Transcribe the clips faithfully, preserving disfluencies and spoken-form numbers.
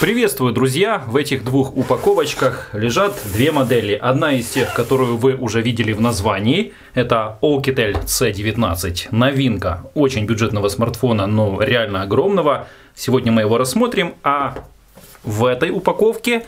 Приветствую, друзья! В этих двух упаковочках лежат две модели. Одна из тех, которую вы уже видели в названии. Это Oukitel си девятнадцать. Новинка очень бюджетного смартфона, но реально огромного. Сегодня мы его рассмотрим. А в этой упаковке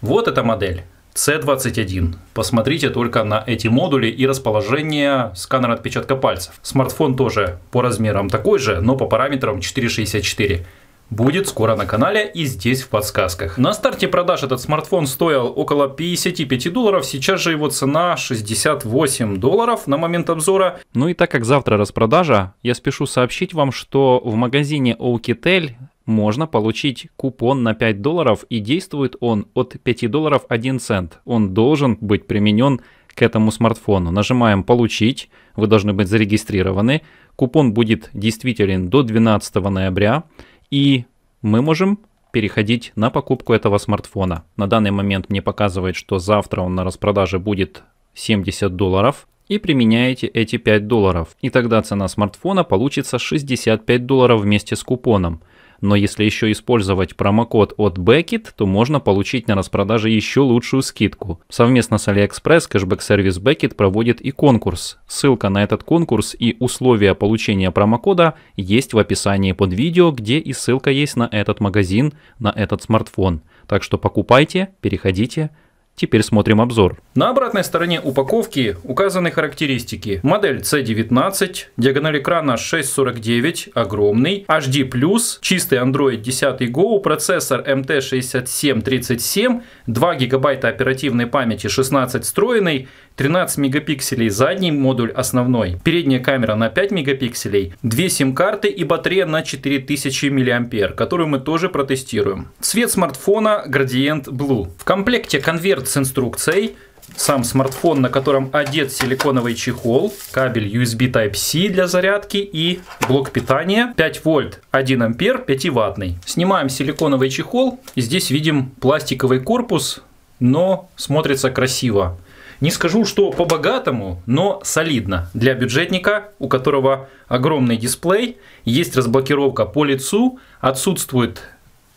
вот эта модель. си двадцать один. Посмотрите только на эти модули и расположение сканера отпечатка пальцев. Смартфон тоже по размерам такой же, но по параметрам четыре шестьдесят четыре. Будет скоро на канале и здесь в подсказках. На старте продаж этот смартфон стоил около пятидесяти пяти долларов, сейчас же его цена шестьдесят восемь долларов на момент обзора. Ну и так как завтра распродажа, я спешу сообщить вам, что в магазине Oukitel можно получить купон на пять долларов, и действует он от пяти долларов один цент. Он должен быть применен к этому смартфону. Нажимаем «Получить», вы должны быть зарегистрированы. Купон будет действителен до двенадцатого ноября. И мы можем переходить на покупку этого смартфона. На данный момент мне показывает, что завтра он на распродаже будет семьдесят долларов. И применяете эти пять долларов. И тогда цена смартфона получится шестьдесят пять долларов вместе с купоном. Но если еще использовать промокод от Backit, то можно получить на распродаже еще лучшую скидку. Совместно с AliExpress кэшбэк-сервис Backit проводит и конкурс. Ссылка на этот конкурс и условия получения промокода есть в описании под видео, где и ссылка есть на этот магазин, на этот смартфон. Так что покупайте, переходите. Теперь смотрим обзор. На обратной стороне упаковки указаны характеристики. Модель си девятнадцать, диагональ экрана шесть сорок девять, огромный, эйч ди плюс, чистый Android десять Go, процессор эм тэ шесть семь три семь, два гигабайта оперативной памяти, шестнадцать встроенной, тринадцать мегапикселей задний модуль основной, передняя камера на пять мегапикселей, две сим-карты и батарея на четыре тысячи миллиампер, которую мы тоже протестируем. Цвет смартфона градиент Blue. В комплекте конверт с инструкцией, сам смартфон, на котором одет силиконовый чехол, кабель ю эс би тайп си для зарядки и блок питания пять вольт, один ампер, пятиваттный. Снимаем силиконовый чехол, и здесь видим пластиковый корпус, но смотрится красиво. Не скажу, что по-богатому, но солидно. Для бюджетника, у которого огромный дисплей, есть разблокировка по лицу, отсутствует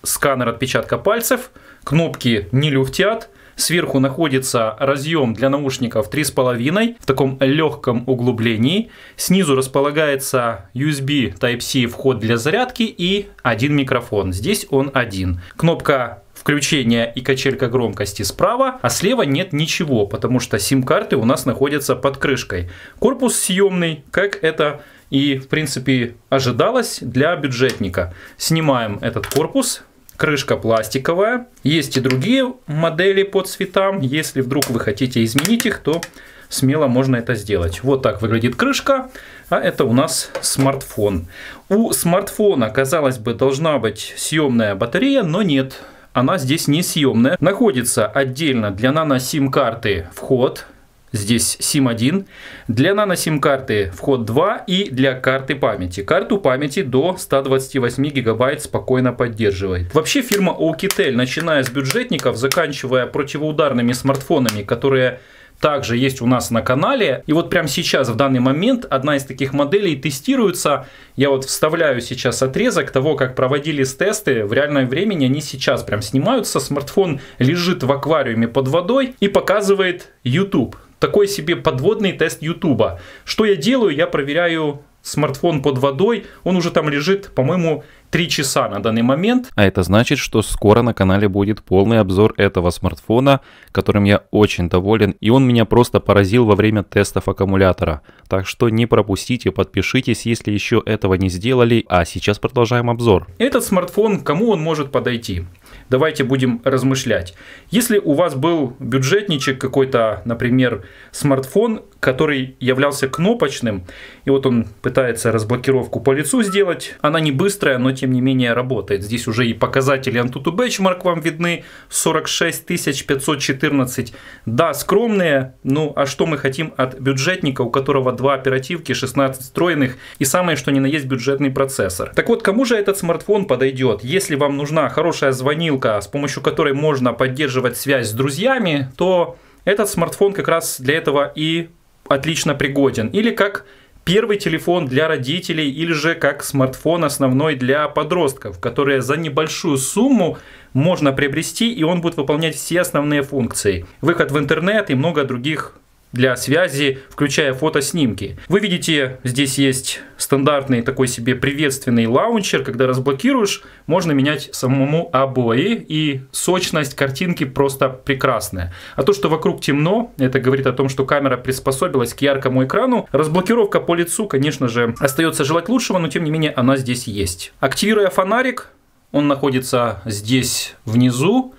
сканер отпечатка пальцев, кнопки не люфтят, сверху находится разъем для наушников три с половиной в таком легком углублении, снизу располагается ю эс би тайп си вход для зарядки и один микрофон, здесь он один. Кнопка включение и качелька громкости справа, а слева нет ничего, потому что сим-карты у нас находятся под крышкой. Корпус съемный, как это и в принципе ожидалось для бюджетника. Снимаем этот корпус, крышка пластиковая. Есть и другие модели по цветам, если вдруг вы хотите изменить их, то смело можно это сделать. Вот так выглядит крышка, а это у нас смартфон. У смартфона, казалось бы, должна быть съемная батарея, но нет. Она здесь не съемная. Находится отдельно для нано-сим-карты вход. Здесь сим один. Для нано-сим-карты вход два и для карты памяти. Карту памяти до ста двадцати восьми гигабайт спокойно поддерживает. Вообще фирма Oukitel, начиная с бюджетников, заканчивая противоударными смартфонами, которые также есть у нас на канале. И вот прямо сейчас, в данный момент, одна из таких моделей тестируется. Я вот вставляю сейчас отрезок того, как проводились тесты. В реальном времени они сейчас прям снимаются. Смартфон лежит в аквариуме под водой и показывает YouTube. Такой себе подводный тест YouTube. Что я делаю? Я проверяю смартфон под водой. Он уже там лежит, по-моему, три часа на данный момент. А это значит, что скоро на канале будет полный обзор этого смартфона, которым я очень доволен, и он меня просто поразил во время тестов аккумулятора. Так что не пропустите, подпишитесь, если еще этого не сделали. А сейчас продолжаем обзор. Этот смартфон, кому он может подойти? Давайте будем размышлять. Если у вас был бюджетничек какой-то, например, смартфон, который являлся кнопочным, и вот он пытается разблокировку по лицу сделать, она не быстрая, но тем не менее работает. Здесь уже и показатели Antutu Benchmark вам видны, сорок шесть тысяч пятьсот четырнадцать. Да, скромные, ну а что мы хотим от бюджетника, у которого два оперативки, шестнадцать встроенных и самое что ни на есть бюджетный процессор. Так вот, кому же этот смартфон подойдет? Если вам нужна хорошая звонилка, с помощью которой можно поддерживать связь с друзьями, то этот смартфон как раз для этого и отлично пригоден. Или как первый телефон для родителей или же как смартфон основной для подростков, которые за небольшую сумму можно приобрести, и он будет выполнять все основные функции. Выход в интернет и много других для связи, включая фотоснимки. Вы видите, здесь есть стандартный такой себе приветственный лаунчер. Когда разблокируешь, можно менять самому обои, и сочность картинки просто прекрасная. А то, что вокруг темно, это говорит о том, что камера приспособилась к яркому экрану. Разблокировка по лицу, конечно же, остается желать лучшего, но тем не менее она здесь есть. Активируя фонарик, он находится здесь внизу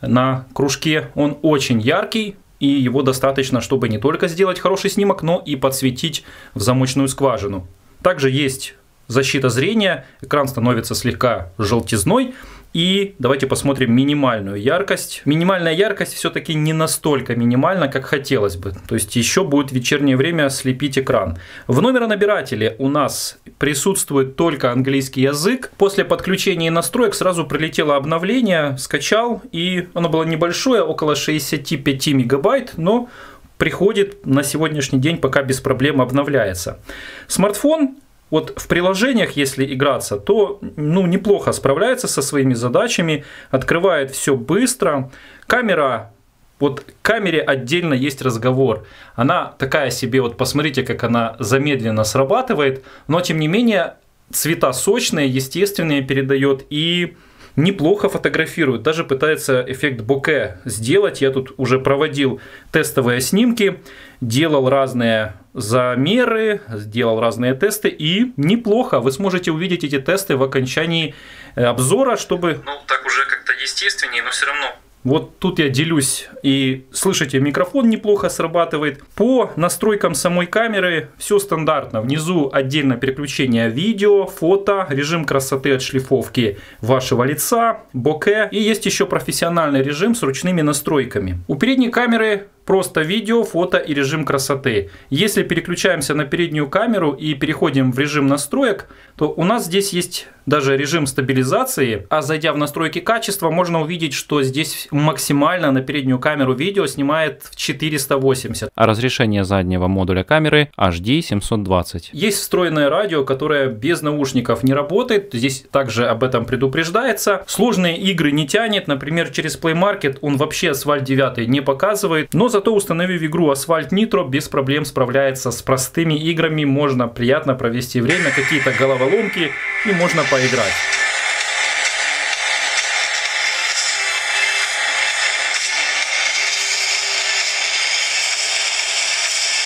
на кружке. Он очень яркий. И его достаточно, чтобы не только сделать хороший снимок, но и подсветить в замочную скважину. Также есть защита зрения. Экран становится слегка желтизной. И давайте посмотрим минимальную яркость. Минимальная яркость все-таки не настолько минимальна, как хотелось бы. То есть еще будет в вечернее время слепить экран. В номеронабирателе у нас присутствует только английский язык. После подключения и настроек сразу прилетело обновление. Скачал, и оно было небольшое, около шестидесяти пяти мегабайт, но приходит на сегодняшний день, пока без проблем обновляется. Смартфон. Вот в приложениях, если играться, то ну, неплохо справляется со своими задачами, открывает все быстро. Камера, вот к камере отдельно есть разговор. Она такая себе, вот посмотрите, как она замедленно срабатывает, но тем не менее цвета сочные, естественные передает и неплохо фотографирует. Даже пытается эффект боке сделать. Я тут уже проводил тестовые снимки, делал разные замеры, сделал разные тесты, и неплохо. Вы сможете увидеть эти тесты в окончании обзора, чтобы... Ну, так уже как-то естественнее, но все равно... Вот тут я делюсь, и слышите, микрофон неплохо срабатывает. По настройкам самой камеры все стандартно. Внизу отдельно переключение видео, фото, режим красоты отшлифовки вашего лица, боке. И есть еще профессиональный режим с ручными настройками. У передней камеры просто видео, фото и режим красоты. Если переключаемся на переднюю камеру и переходим в режим настроек, то у нас здесь есть даже режим стабилизации. А зайдя в настройки качества, можно увидеть, что здесь максимально на переднюю камеру видео снимает в четыреста восемьдесят. А разрешение заднего модуля камеры эйч ди семьсот двадцать. Есть встроенное радио, которое без наушников не работает. Здесь также об этом предупреждается. Сложные игры не тянет. Например, через Play Market он вообще Асфальт девять не показывает. Но зато, установив игру Asphalt Nitro, без проблем справляется с простыми играми. Можно приятно провести время, какие-то головоломки, и можно поиграть.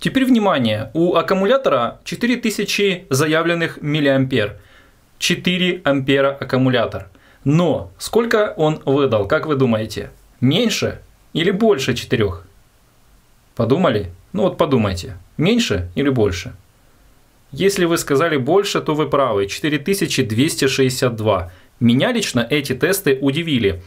Теперь внимание, у аккумулятора четыре тысячи заявленных миллиампер, четыре ампера аккумулятор. Но сколько он выдал, как вы думаете? Меньше или больше четырёх? Подумали? Ну вот подумайте, меньше или больше? Если вы сказали больше, то вы правы, четыре тысячи двести шестьдесят два. Меня лично эти тесты удивили.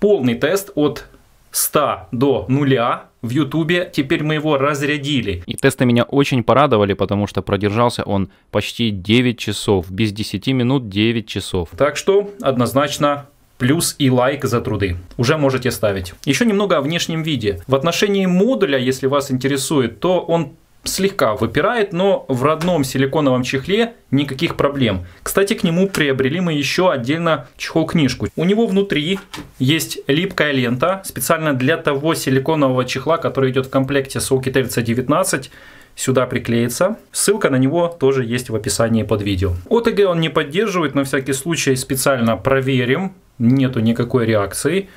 Полный тест от ста до нуля в Ютубе, теперь мы его разрядили. И тесты меня очень порадовали, потому что продержался он почти девять часов, без десяти минут девять часов. Так что однозначно... плюс и лайк за труды. Уже можете ставить. Еще немного о внешнем виде. В отношении модуля, если вас интересует, то он слегка выпирает, но в родном силиконовом чехле никаких проблем. Кстати, к нему приобрели мы еще отдельно чехол-книжку. У него внутри есть липкая лента, специально для того силиконового чехла, который идет в комплекте с Oukitel си девятнадцать. Сюда приклеится. Ссылка на него тоже есть в описании под видео. о тэ гэ он не поддерживает, на всякий случай специально проверим. Нету никакой реакции.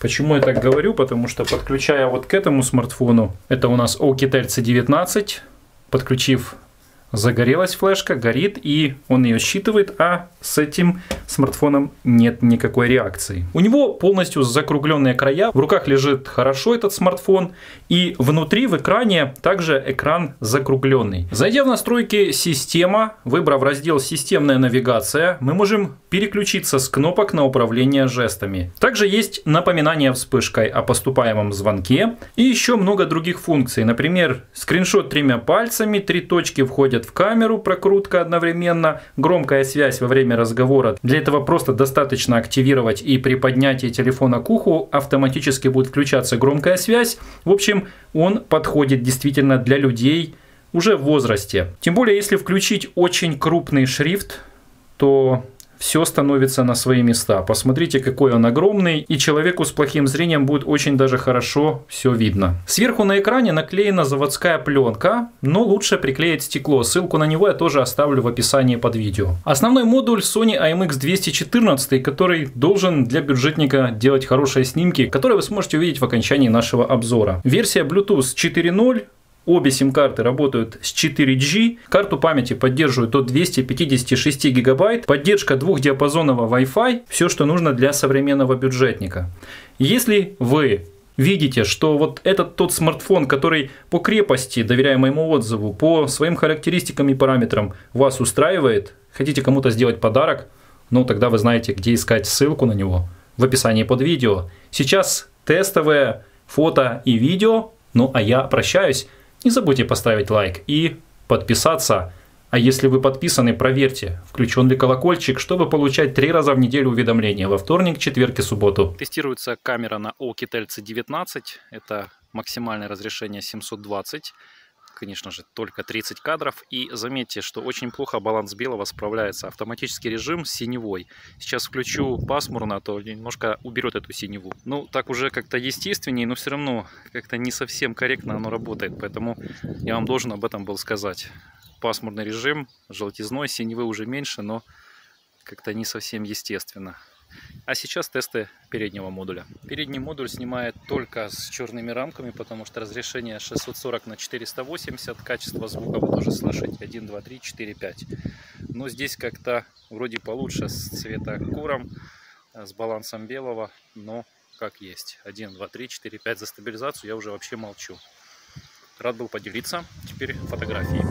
Почему я так говорю? Потому что, подключая вот к этому смартфону, это у нас Oukitel си девятнадцать, подключив, загорелась флешка, горит, и он ее считывает, а с этим смартфоном нет никакой реакции. У него полностью закругленные края, в руках лежит хорошо этот смартфон, и внутри в экране также экран закругленный. Зайдя в настройки «Система», выбрав раздел «Системная навигация», мы можем переключиться с кнопок на управление жестами. Также есть напоминание вспышкой о поступаемом звонке и еще много других функций. Например, скриншот тремя пальцами, три точки входят в камеру, прокрутка одновременно, громкая связь во время разговора. Для этого просто достаточно активировать, и при поднятии телефона к уху автоматически будет включаться громкая связь. В общем, он подходит действительно для людей уже в возрасте. Тем более, если включить очень крупный шрифт, то все становится на свои места. Посмотрите, какой он огромный, и человеку с плохим зрением будет очень даже хорошо все видно. Сверху на экране наклеена заводская пленка, но лучше приклеить стекло. Ссылку на него я тоже оставлю в описании под видео. Основной модуль Sony ай эм икс двести четырнадцать, который должен для бюджетника делать хорошие снимки, которые вы сможете увидеть в окончании нашего обзора. Версия Bluetooth четыре ноль. Обе сим-карты работают с четыре джи, карту памяти поддерживают до двухсот пятидесяти шести гигабайт, поддержка двухдиапазонного Wi-Fi, все, что нужно для современного бюджетника. Если вы видите, что вот этот тот смартфон, который по крепости, доверяя моему отзыву, по своим характеристикам и параметрам вас устраивает, хотите кому-то сделать подарок, ну тогда вы знаете, где искать ссылку на него в описании под видео. Сейчас тестовые фото и видео, ну а я прощаюсь. Не забудьте поставить лайк и подписаться. А если вы подписаны, проверьте, включен ли колокольчик, чтобы получать три раза в неделю уведомления во вторник, четверг и субботу. Тестируется камера на Oukitel си девятнадцать. Это максимальное разрешение семьсот двадцать. Конечно же, только тридцать кадров. И заметьте, что очень плохо баланс белого справляется. Автоматический режим синевой. Сейчас включу пасмурно, то немножко уберет эту синеву. Ну, так уже как-то естественнее, но все равно как-то не совсем корректно оно работает. Поэтому я вам должен об этом был сказать. Пасмурный режим, желтизной, синевы уже меньше, но как-то не совсем естественно. А сейчас тесты переднего модуля. Передний модуль снимает только с черными рамками, потому что разрешение шестьсот сорок на четыреста восемьдесят, качество звука вы тоже слышите один, два, три, четыре, пять. Но здесь как-то вроде получше с цветокуром, с балансом белого, но как есть. один, два, три, четыре, пять за стабилизацию я уже вообще молчу. Рад был поделиться. Теперь фотографии.